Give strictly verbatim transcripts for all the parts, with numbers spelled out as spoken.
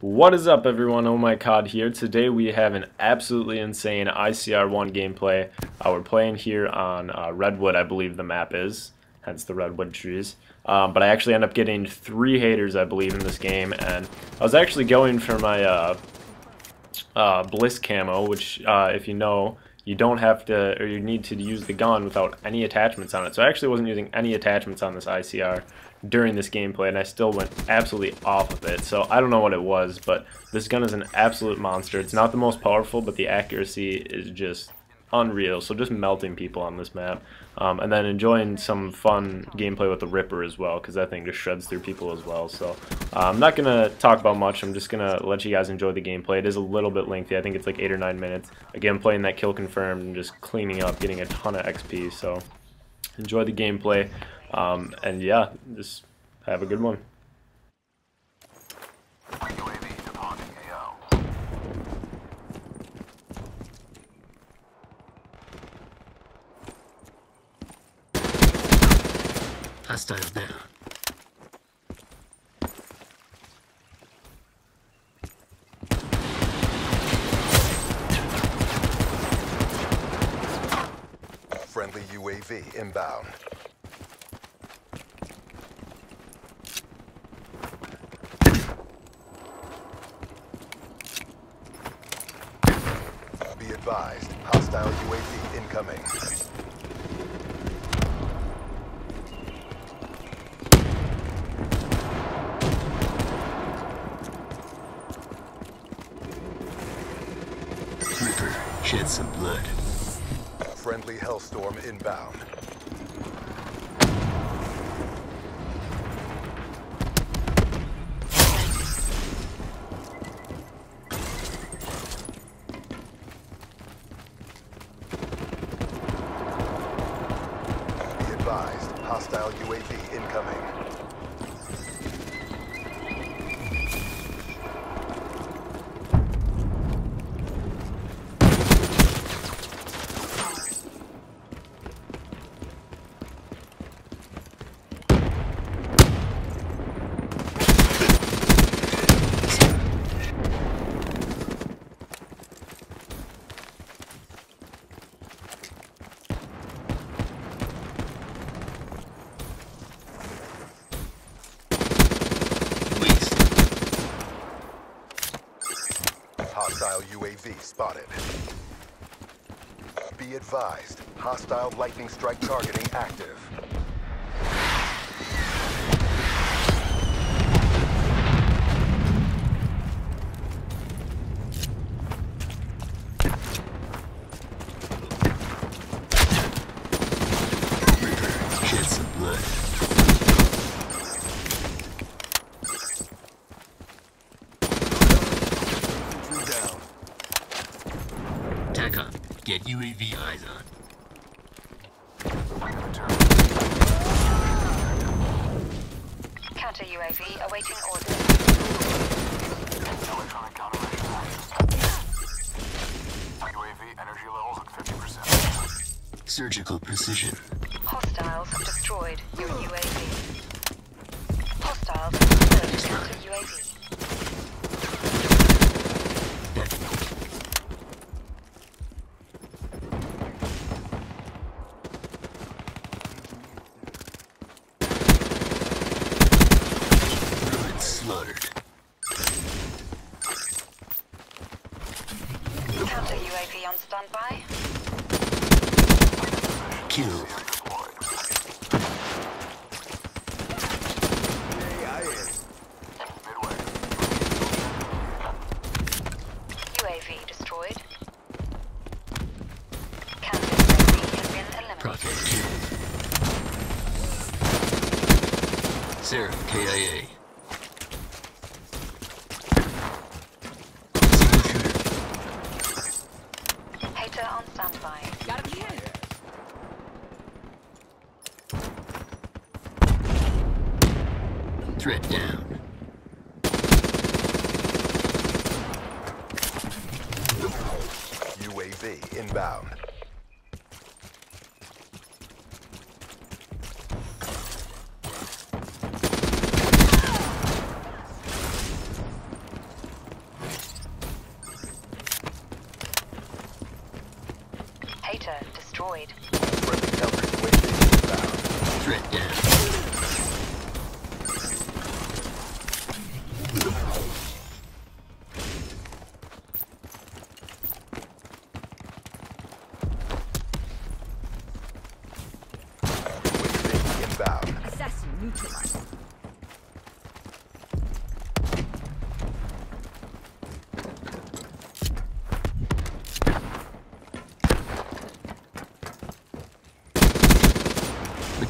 What is up, everyone? Oh my Codd here. Today we have an absolutely insane I C R one gameplay. Uh, we're playing here on uh, Redwood, I believe the map is, hence the Redwood trees. Um, but I actually end up getting three haters, I believe, in this game. And I was actually going for my uh, uh, Bliss camo, which, uh, if you know, you don't have to, or you need to use the gun without any attachments on it. So I actually wasn't using any attachments on this I C R during this gameplay, and I still went absolutely off of it. So I don't know what it was, but this gun is an absolute monster. It's not the most powerful, but the accuracy is just unreal. So just melting people on this map, um, and then enjoying some fun gameplay with the Ripper as well, because that thing just shreds through people as well. So uh, I'm not gonna talk about much. I'm just gonna let you guys enjoy the gameplay. It is a little bit lengthy. I think it's like eight or nine minutes. Again, playing that kill confirmed and just cleaning up, getting a ton of X P. So enjoy the gameplay, um, and yeah, just have a good one. Hostile down. Friendly U A V inbound. Be advised, hostile U A V incoming. Ripper, shed some blood. Friendly Hellstorm inbound. Be advised, hostile U A V incoming. Hostile U A V spotted. Be advised, hostile lightning strike targeting active. Get U A V eyes on. Counter U A V awaiting orders. Electronic countermeasure active. U A V energy levels at fifty percent. Surgical precision. Hostiles have destroyed your U A V. Hostiles have destroyed your U A V. Counter U A V on standby. Kill. U A V destroyed. Counter U A V has been eliminated. Prophet killed. Sarah K I A. On standby. Gotta be in. Threat down. U A V inbound.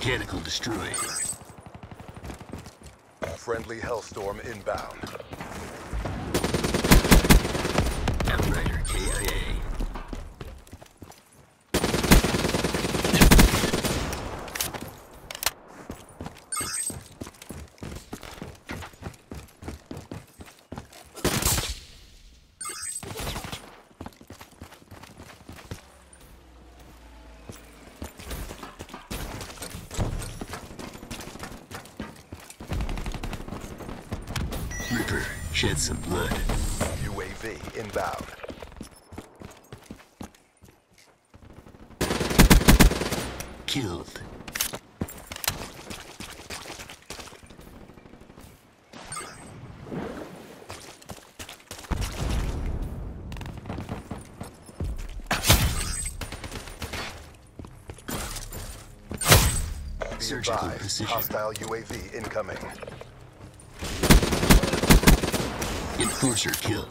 mechanical destroyer. Friendly Hellstorm inbound. Outrider K I A. Ripper, shed some blood. U A V inbound. Killed. Surgical precision. Hostile U A V incoming. Enforcer kill.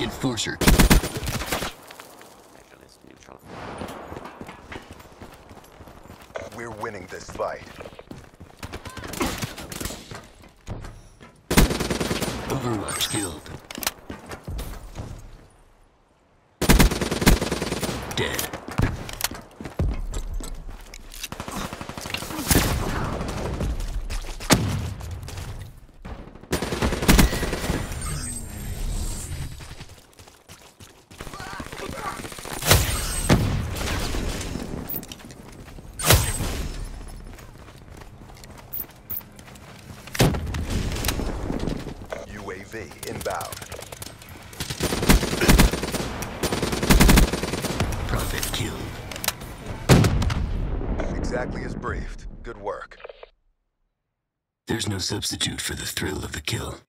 Enforcer. We're winning this fight. Overwatch killed. Dead. Inbound. Prophet killed. Exactly as briefed. Good work. There's no substitute for the thrill of the kill.